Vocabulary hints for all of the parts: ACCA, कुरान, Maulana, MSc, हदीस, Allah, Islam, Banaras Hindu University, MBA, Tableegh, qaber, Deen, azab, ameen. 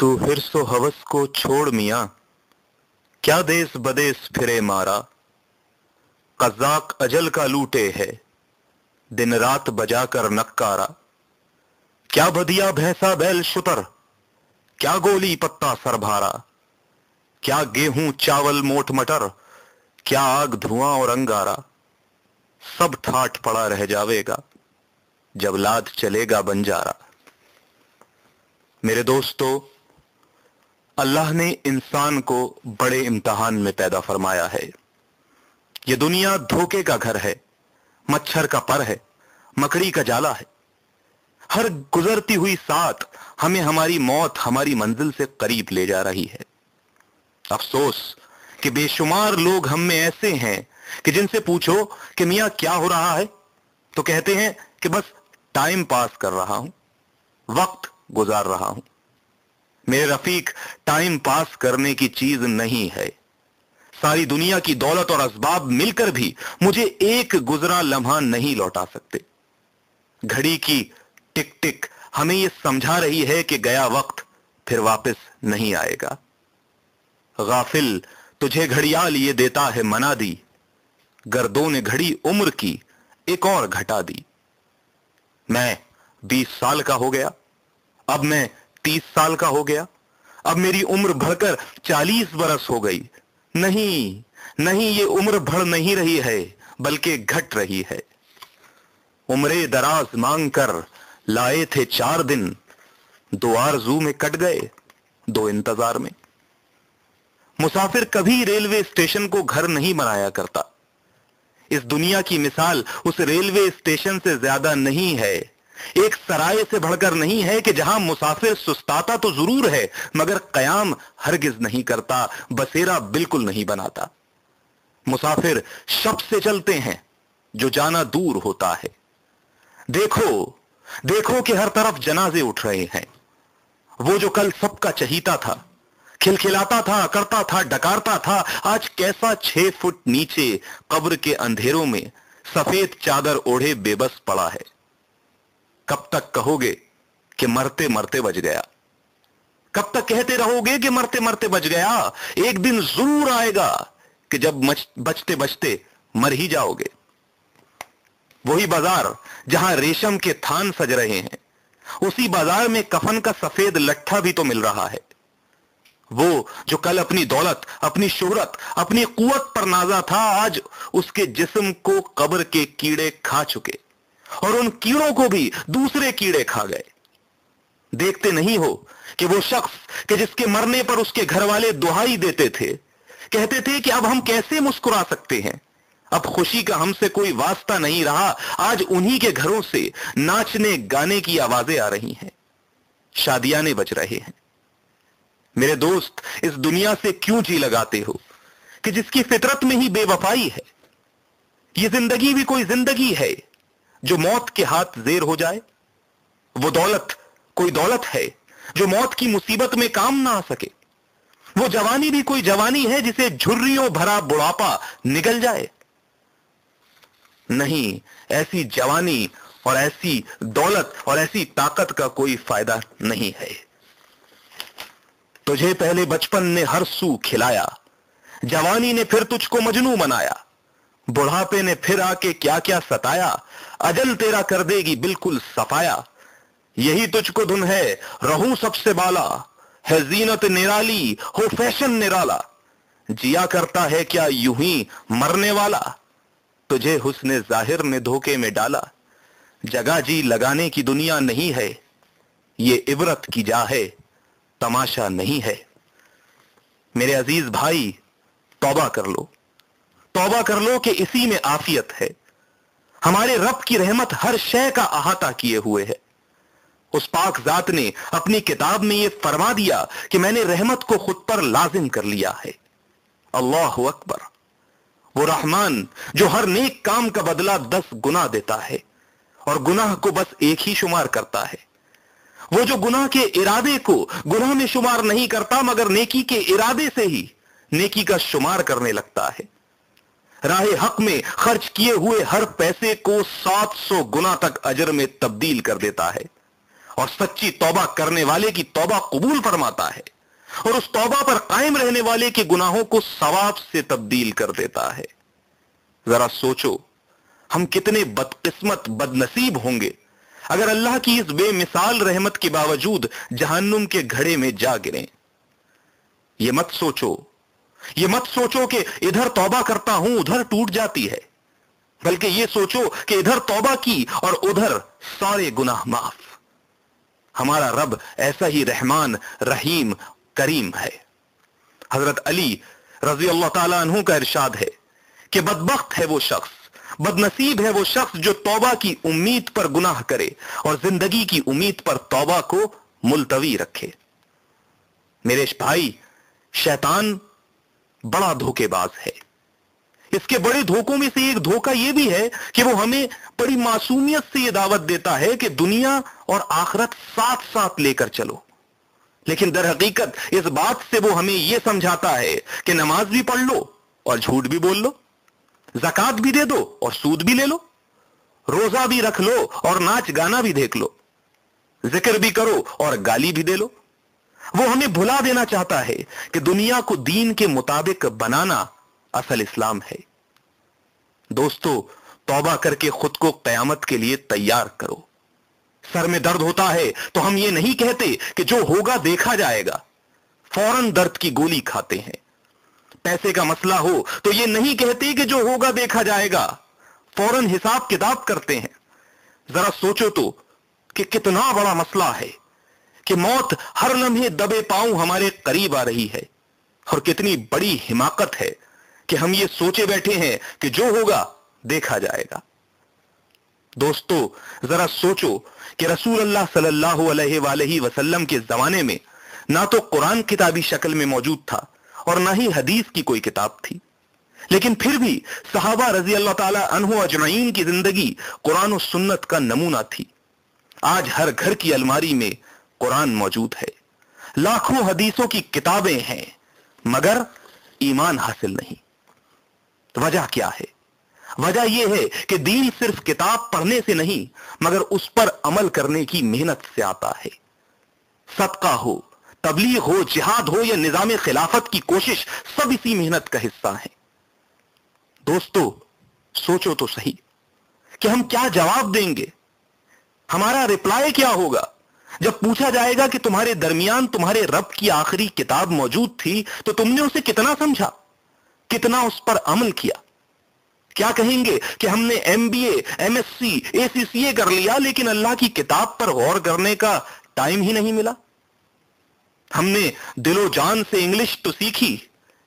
तू हिर्सो हवस को छोड़ मियाँ, क्या देश बदेश फिरे मारा। कज़ाक अजल का लूटे है, दिन रात बजा कर नक्कारा। क्या बदिया भैंसा बैल शुतर, क्या गोली पत्ता सरभारा। क्या गेहूं चावल मोट मटर, क्या आग धुआं और अंगारा। सब ठाट पड़ा रह जावेगा, जब लाद चलेगा बंजारा। मेरे दोस्तों, अल्लाह ने इंसान को बड़े इम्तिहान में पैदा फरमाया है। यह दुनिया धोखे का घर है, मच्छर का पर है, मकड़ी का जाला है। हर गुजरती हुई साथ हमें हमारी मौत हमारी मंजिल से करीब ले जा रही है। अफसोस कि बेशुमार लोग हम में ऐसे हैं कि जिनसे पूछो कि मियाँ क्या हो रहा है, तो कहते हैं कि बस टाइम पास कर रहा हूं, वक्त गुजार रहा हूं। मेरे रफीक, टाइम पास करने की चीज नहीं है। सारी दुनिया की दौलत और असबाब मिलकर भी मुझे एक गुजरा लम्हा नहीं लौटा सकते। घड़ी की टिक टिक हमें यह समझा रही है कि गया वक्त फिर वापस नहीं आएगा। गाफिल, तुझे घड़ियाल ये देता है मना दी, गर्दों ने घड़ी उम्र की एक और घटा दी। मैं 20 साल का हो गया, अब मैं 30 साल का हो गया, अब मेरी उम्र बढ़कर 40 बरस हो गई। नहीं नहीं, ये उम्र बढ़ नहीं रही है, बल्कि घट रही है। उम्रे दराज मांग कर लाए थे 4 दिन, 2 आरज़ू में कट गए, 2 इंतजार में। मुसाफिर कभी रेलवे स्टेशन को घर नहीं बनाया करता। इस दुनिया की मिसाल उस रेलवे स्टेशन से ज्यादा नहीं है, एक सराय से बढ़कर नहीं है कि जहां मुसाफिर सुस्ताता तो जरूर है, मगर कयाम हरगिज नहीं करता, बसेरा बिल्कुल नहीं बनाता। मुसाफिर शब से चलते हैं, जो जाना दूर होता है। देखो देखो कि हर तरफ जनाजे उठ रहे हैं। वो जो कल सबका चहीता था, खिलखिलाता था, करता था, डकारता था, आज कैसा 6 फुट नीचे कब्र के अंधेरों में सफेद चादर ओढ़े बेबस पड़ा है। कब तक कहोगे कि मरते मरते बच गया? कब तक कहते रहोगे कि मरते मरते बच गया? एक दिन जरूर आएगा कि जब बचते बचते मर ही जाओगे। वही बाजार जहां रेशम के थान सज रहे हैं, उसी बाजार में कफन का सफेद लट्ठा भी तो मिल रहा है। वो जो कल अपनी दौलत, अपनी शोहरत, अपनी कुवत पर नाजा था, आज उसके जिस्म को कब्र के कीड़े खा चुके, और उन कीड़ों को भी दूसरे कीड़े खा गए। देखते नहीं हो कि वो शख्स कि जिसके मरने पर उसके घर वाले दुहाई देते थे, कहते थे कि अब हम कैसे मुस्कुरा सकते हैं, अब खुशी का हमसे कोई वास्ता नहीं रहा, आज उन्हीं के घरों से नाचने गाने की आवाजें आ रही हैं, शादियाने बज रहे हैं। मेरे दोस्त, इस दुनिया से क्यों जी लगाते हो कि जिसकी फितरत में ही बेवफाई है? यह जिंदगी भी कोई जिंदगी है जो मौत के हाथ जेर हो जाए? वो दौलत कोई दौलत है जो मौत की मुसीबत में काम ना आ सके? वो जवानी भी कोई जवानी है जिसे झुर्रियों भरा बुढ़ापा निगल जाए? नहीं, ऐसी जवानी और ऐसी दौलत और ऐसी ताकत का कोई फायदा नहीं है। तुझे पहले बचपन ने हर सू खिलाया, जवानी ने फिर तुझको मजनू बनाया, बुढ़ापे ने फिर आके क्या क्या सताया। अजल तेरा कर देगी बिल्कुल सफाया, यही तुझको धुन है रहूं सबसे बाला। है जीनत निराली हो फैशन निराला, जिया करता है क्या यूं ही मरने वाला। तुझे हुस्ने जाहिर ने धोखे में डाला, जगह जी लगाने की दुनिया नहीं है, ये इबरत की जा है, तमाशा नहीं है। मेरे अजीज भाई, तौबा कर लो, तौबा कर लो कि इसी में आफियत है। हमारे रब की रहमत हर शय का अहाता किए हुए है। उस पाक जात ने अपनी किताब में यह फरमा दिया कि मैंने रहमत को खुद पर लाजिम कर लिया है। अल्लाह अकबर। वो रहमान जो हर नेक काम का बदला 10 गुना देता है, और गुनाह को बस एक ही शुमार करता है। वो जो गुनाह के इरादे को गुनाह में शुमार नहीं करता, मगर नेकी के इरादे से ही नेकी का शुमार करने लगता है। राहे हक में खर्च किए हुए हर पैसे को 700 गुना तक अजर में तब्दील कर देता है, और सच्ची तौबा करने वाले की तौबा कबूल फरमाता है और उस तौबा पर कायम रहने वाले के गुनाहों को सवाब से तब्दील कर देता है। जरा सोचो, हम कितने बदकिस्मत बदनसीब होंगे अगर अल्लाह की इस बेमिसाल रहमत के बावजूद जहन्नुम के घड़े में जा गिरें। ये मत सोचो कि इधर तौबा करता हूं उधर टूट जाती है, बल्कि ये सोचो कि इधर तौबा की और उधर सारे गुनाह माफ। हमारा रब ऐसा ही रहमान, रहीम, करीम है। हजरत अली रजी अल्लाह ताला अन्हु का इरशाद है कि बदबख्त है वो शख्स, बदनसीब है वो शख्स जो तौबा की उम्मीद पर गुनाह करे और जिंदगी की उम्मीद पर तौबा को मुलतवी रखे। मेरे भाई, शैतान बड़ा धोखेबाज है। इसके बड़े धोखों में से एक धोखा यह भी है कि वो हमें बड़ी मासूमियत से यह दावत देता है कि दुनिया और आखिरत साथ साथ लेकर चलो, लेकिन दर हकीकत इस बात से वो हमें यह समझाता है कि नमाज भी पढ़ लो और झूठ भी बोल लो, ज़कात भी दे दो और सूद भी ले लो, रोजा भी रख लो और नाच गाना भी देख लो, जिक्र भी करो और गाली भी दे लो। वो हमें भुला देना चाहता है कि दुनिया को दीन के मुताबिक बनाना असल इस्लाम है। दोस्तों, तौबा करके खुद को कयामत के लिए तैयार करो। सर में दर्द होता है तो हम ये नहीं कहते कि जो होगा देखा जाएगा, फौरन दर्द की गोली खाते हैं। पैसे का मसला हो तो ये नहीं कहते कि जो होगा देखा जाएगा, फौरन हिसाब किताब करते हैं। जरा सोचो तो कि कितना बड़ा मसला है कि मौत हर लम्हे दबे पांव हमारे करीब आ रही है, और कितनी बड़ी हिमाकत है कि हम ये सोचे बैठे हैं कि जो होगा देखा जाएगा। दोस्तों, जरा सोचो कि रसूल अल्लाह सल्लल्लाहु अलैहि वसल्लम के जमाने में ना तो कुरान किताबी शक्ल में मौजूद था और ना ही हदीस की कोई किताब थी, लेकिन फिर भी सहाबा रजी अल्लाह ताला अन्हु अजमाइन की जिंदगी कुरान और सुन्नत का नमूना थी। आज हर घर की अलमारी में कुरान मौजूद है, लाखों हदीसों की किताबें हैं, मगर ईमान हासिल नहीं। वजह क्या है? वजह यह है कि दीन सिर्फ किताब पढ़ने से नहीं, मगर उस पर अमल करने की मेहनत से आता है। सदका हो, तबलीग हो, जिहाद हो या निजामे खिलाफत की कोशिश, सब इसी मेहनत का हिस्सा है। दोस्तों, सोचो तो सही कि हम क्या जवाब देंगे, हमारा रिप्लाई क्या होगा जब पूछा जाएगा कि तुम्हारे दरमियान तुम्हारे रब की आखिरी किताब मौजूद थी तो तुमने उसे कितना समझा, कितना उस पर अमल किया। क्या कहेंगे कि हमने MBA, MSc, ACCA कर लिया, लेकिन अल्लाह की किताब पर गौर करने का टाइम ही नहीं मिला। हमने दिलो जान से इंग्लिश तो सीखी,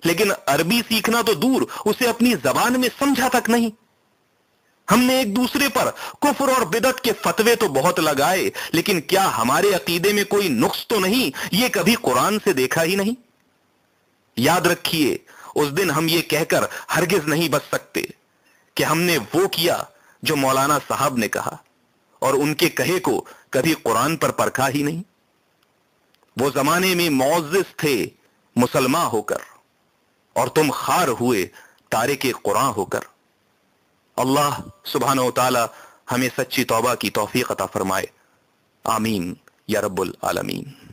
लेकिन अरबी सीखना तो दूर, उसे अपनी जबान में समझा तक नहीं। हमने एक दूसरे पर कुफ्र और बिदत के फतवे तो बहुत लगाए, लेकिन क्या हमारे अकीदे में कोई नुक्स तो नहीं, ये कभी कुरान से देखा ही नहीं। याद रखिए, उस दिन हम ये कहकर हरगिज नहीं बच सकते कि हमने वो किया जो मौलाना साहब ने कहा, और उनके कहे को कभी कुरान पर परखा ही नहीं। वो जमाने में मुअज्जिज़ थे मुसलमान होकर, और तुम खार हुए तारिके कुरान होकर। अल्लाह सुब्हानहू तआला हमें सच्ची तौबा की तौफीक अता फरमाए। आमीन या रब्बुल आलमीन।